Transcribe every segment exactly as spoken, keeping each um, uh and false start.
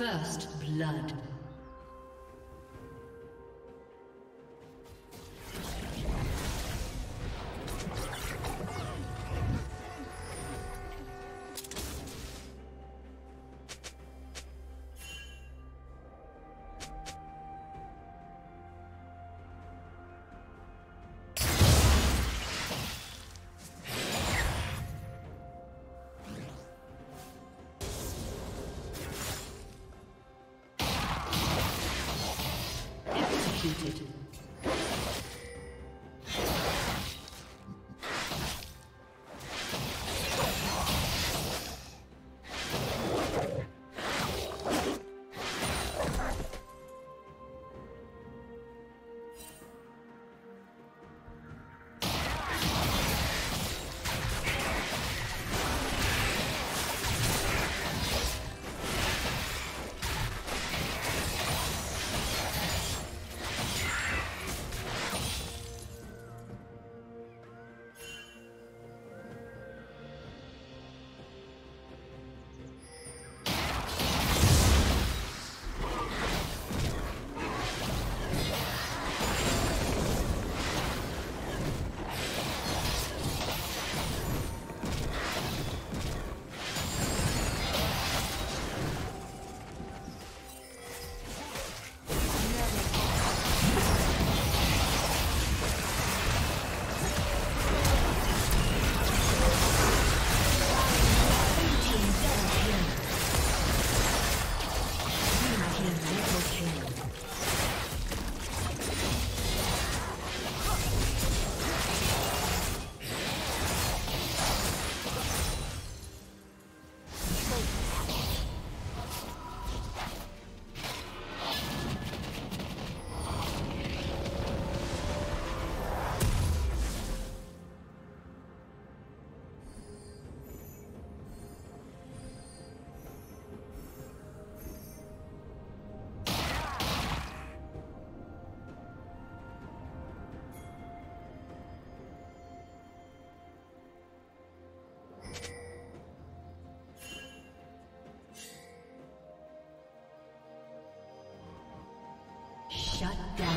First blood. Shut down.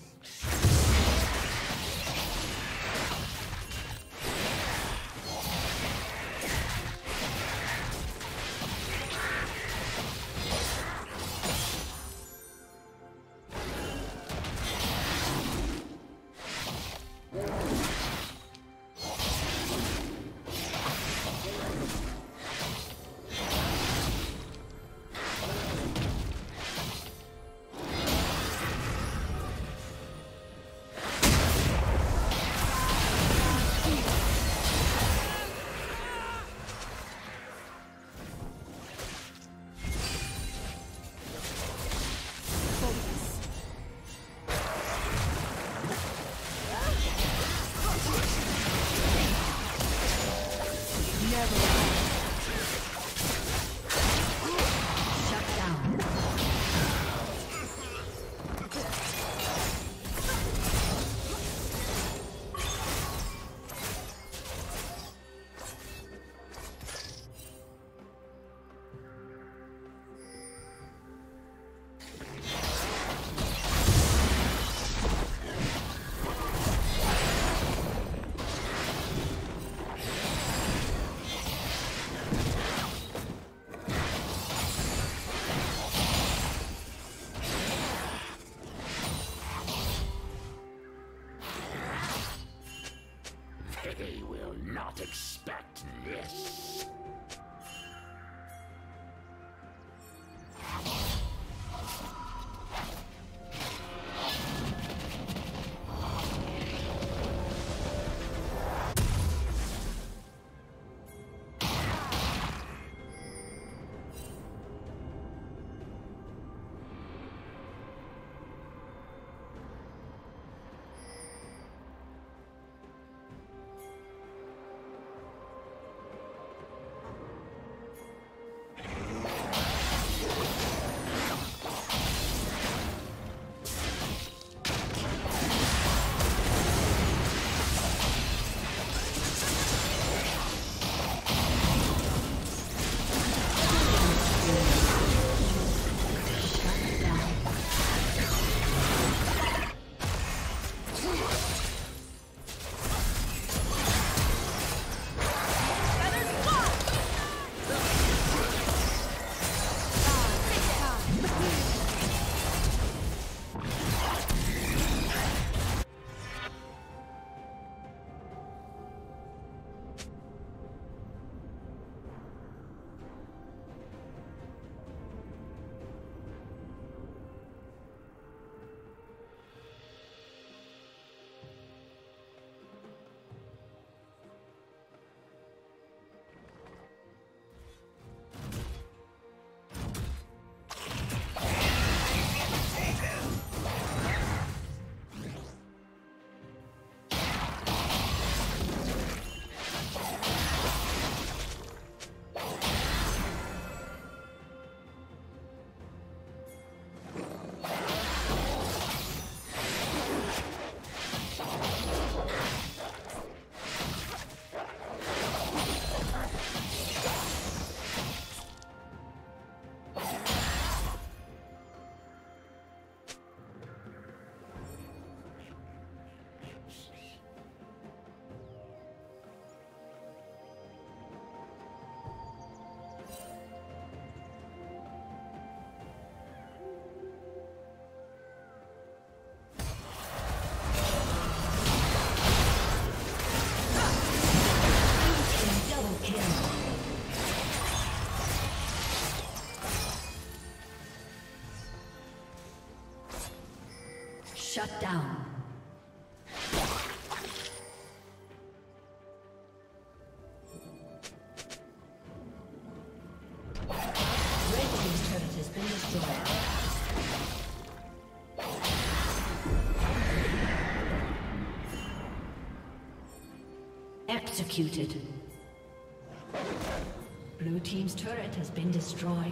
Shut down. Executed. Blue team's turret has been destroyed.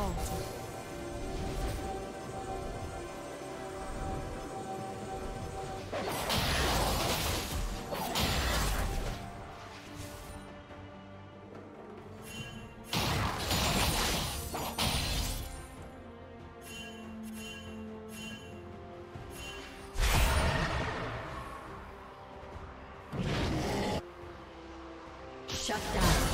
fault. Shut down.